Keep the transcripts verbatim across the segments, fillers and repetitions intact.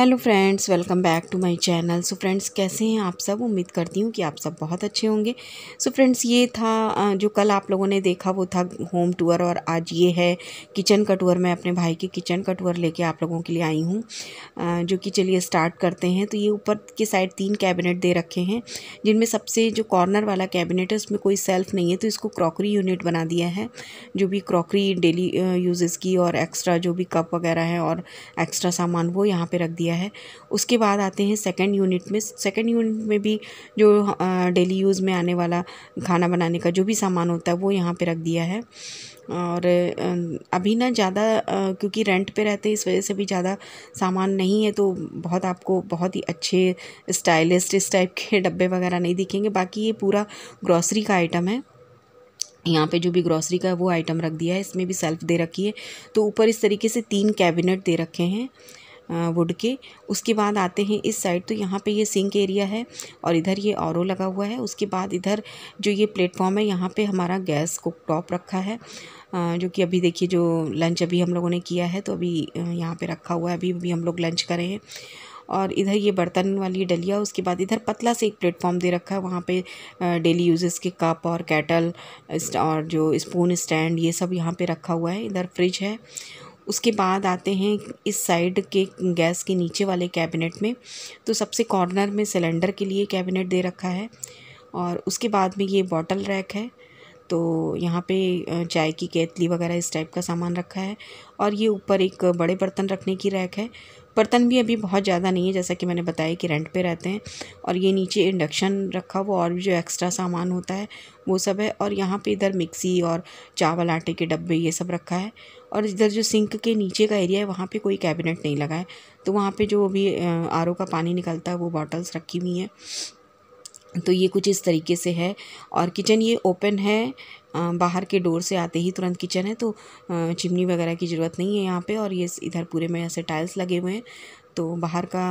Hello friends, welcome back to my channel. So friends, कैसे हैं आप सब? उम्मीद करती हूँ कि आप सब बहुत अच्छे होंगे। सो so फ्रेंड्स, ये था जो कल आप लोगों ने देखा वो था होम टूर, और आज ये है किचन का टूर। मैं अपने भाई के किचन का टूर लेके आप लोगों के लिए आई हूँ, जो कि चलिए स्टार्ट करते हैं। तो ये ऊपर के साइड तीन कैबिनेट दे रखे हैं, जिनमें सबसे जो कॉर्नर वाला कैबिनेट है उसमें कोई सेल्फ़ नहीं है, तो इसको क्रॉकरी यूनिट बना दिया है। जो भी क्रॉकरी डेली यूजेज़ की और एक्स्ट्रा जो भी कप वगैरह है और एक्स्ट्रा सामान वो यहाँ पर रख दिया है। उसके बाद आते हैं सेकंड यूनिट में। सेकंड यूनिट में भी जो डेली यूज़ में आने वाला खाना बनाने का जो भी सामान होता है वो यहाँ पे रख दिया है। और अभी ना ज़्यादा, क्योंकि रेंट पे रहते हैं इस वजह से भी ज़्यादा सामान नहीं है, तो बहुत आपको बहुत ही अच्छे स्टाइलिस्ट इस टाइप के डब्बे वगैरह नहीं दिखेंगे। बाकी ये पूरा ग्रॉसरी का आइटम है, यहाँ पे जो भी ग्रॉसरी का वो आइटम रख दिया है। इसमें भी सेल्फ दे रखी है। तो ऊपर इस तरीके से तीन कैबिनेट दे रखे हैं वुड के। उसके बाद आते हैं इस साइड, तो यहाँ पे ये सिंक एरिया है और इधर ये आरो लगा हुआ है। उसके बाद इधर जो ये प्लेटफॉर्म है यहाँ पे हमारा गैस कुकटॉप रखा है, जो कि अभी देखिए जो लंच अभी हम लोगों ने किया है तो अभी यहाँ पे रखा हुआ है। अभी अभी हम लोग लंच कर रहे हैं। और इधर ये बर्तन वाली डलिया। उसके बाद इधर पतला से एक प्लेटफॉर्म दे रखा है, वहाँ पे डेली यूजेस के कप और कैटल और जो स्पून स्टैंड ये सब यहाँ पे रखा हुआ है। इधर फ्रिज है। उसके बाद आते हैं इस साइड के गैस के नीचे वाले कैबिनेट में, तो सबसे कॉर्नर में सिलेंडर के लिए कैबिनेट दे रखा है। और उसके बाद में ये बॉटल रैक है, तो यहाँ पे चाय की केतली वगैरह इस टाइप का सामान रखा है। और ये ऊपर एक बड़े बर्तन रखने की रैक है। बर्तन भी अभी बहुत ज़्यादा नहीं है, जैसा कि मैंने बताया कि रेंट पे रहते हैं। और ये नीचे इंडक्शन रखा हुआ और भी जो एक्स्ट्रा सामान होता है वो सब है। और यहाँ पे इधर मिक्सी और चावल आटे के डब्बे ये सब रखा है। और इधर जो सिंक के नीचे का एरिया है वहाँ पे कोई कैबिनेट नहीं लगा है, तो वहाँ पे जो भी आर ओ का पानी निकलता है वो बॉटल्स रखी हुई हैं। तो ये कुछ इस तरीके से है। और किचन ये ओपन है, बाहर के डोर से आते ही तुरंत किचन है, तो चिमनी वगैरह की ज़रूरत नहीं है यहाँ पे। और ये इधर पूरे में ऐसे टाइल्स लगे हुए हैं, तो बाहर का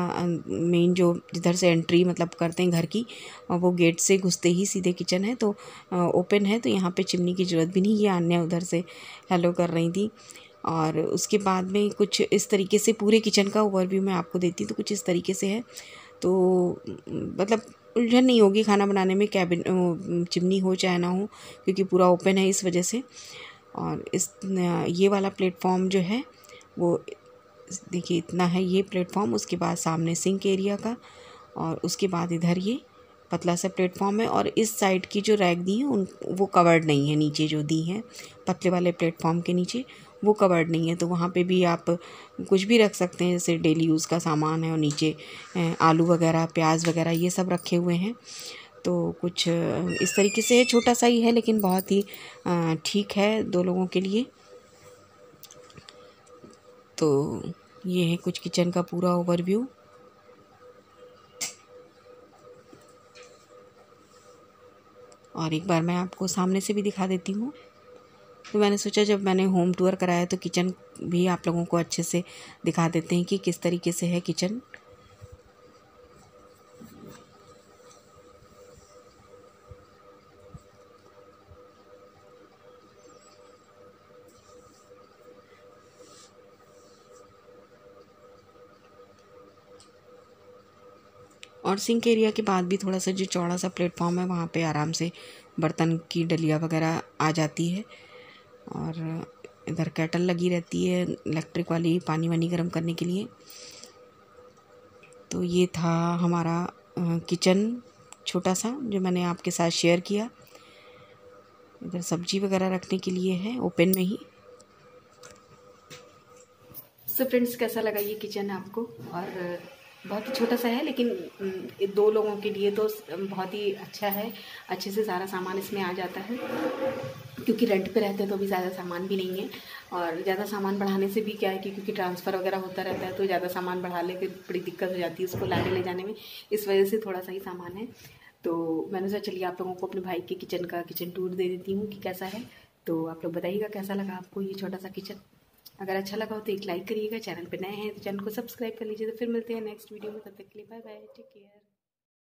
मेन जो जिधर से एंट्री मतलब करते हैं घर की, वो गेट से घुसते ही सीधे किचन है। तो ओपन है, तो यहाँ पे चिमनी की ज़रूरत भी नहीं। ये आन्या उधर से हेलो कर रही थी। और उसके बाद में कुछ इस तरीके से पूरे किचन का ओवरव्यू मैं आपको देती, तो कुछ इस तरीके से है। तो मतलब उलझन नहीं होगी खाना बनाने में, कैबिन चिमनी हो चाहे ना हो, क्योंकि पूरा ओपन है इस वजह से। और इस ये वाला प्लेटफॉर्म जो है वो देखिए इतना है ये प्लेटफॉर्म। उसके बाद सामने सिंक एरिया का, और उसके बाद इधर ये पतला सा प्लेटफॉर्म है। और इस साइड की जो रैक दी हैं उन वो कवर्ड नहीं है, नीचे जो दी हैं पतले वाले प्लेटफॉर्म के नीचे वो कवर्ड नहीं है, तो वहाँ पे भी आप कुछ भी रख सकते हैं, जैसे डेली यूज़ का सामान है। और नीचे आलू वगैरह प्याज वगैरह ये सब रखे हुए हैं। तो कुछ इस तरीके से है, छोटा सा ही है लेकिन बहुत ही ठीक है दो लोगों के लिए। तो ये है कुछ किचन का पूरा ओवरव्यू। और एक बार मैं आपको सामने से भी दिखा देती हूँ। तो मैंने सोचा जब मैंने होम टूर कराया तो किचन भी आप लोगों को अच्छे से दिखा देते हैं कि किस तरीके से है किचन। और सिंक एरिया के बाद भी थोड़ा सा जो चौड़ा सा प्लेटफॉर्म है वहाँ पे आराम से बर्तन की डलिया वगैरह आ जाती है। और इधर कैटल लगी रहती है इलेक्ट्रिक वाली, पानी वानी गर्म करने के लिए। तो ये था हमारा किचन छोटा सा, जो मैंने आपके साथ शेयर किया। इधर सब्जी वगैरह रखने के लिए है ओपन में ही। सो फ्रेंड्स, कैसा लगा ये किचन आपको? और बहुत ही छोटा सा है लेकिन दो लोगों के लिए तो बहुत ही अच्छा है, अच्छे से सारा सामान इसमें आ जाता है। क्योंकि रेंट पे रहते हैं तो भी ज़्यादा सामान भी नहीं है, और ज़्यादा सामान बढ़ाने से भी क्या है कि क्योंकि ट्रांसफ़र वगैरह होता रहता है, तो ज़्यादा सामान बढ़ा ले फिर बड़ी दिक्कत हो जाती है उसको लाने ले जाने में, इस वजह से थोड़ा सा ही सामान है। तो मैंने सोचा चलिए आप लोगों को अपने भाई के किचन का किचन टूर दे देती हूँ कि कैसा है। तो आप लोग बताइएगा कैसा लगा आपको ये छोटा सा किचन। अगर अच्छा लगा हो तो एक लाइक करिएगा। चैनल पर नए हैं तो चैनल को सब्सक्राइब कर लीजिए। तो फिर मिलते हैं नेक्स्ट वीडियो में, तब तक के लिए बाय बाय, टेक केयर।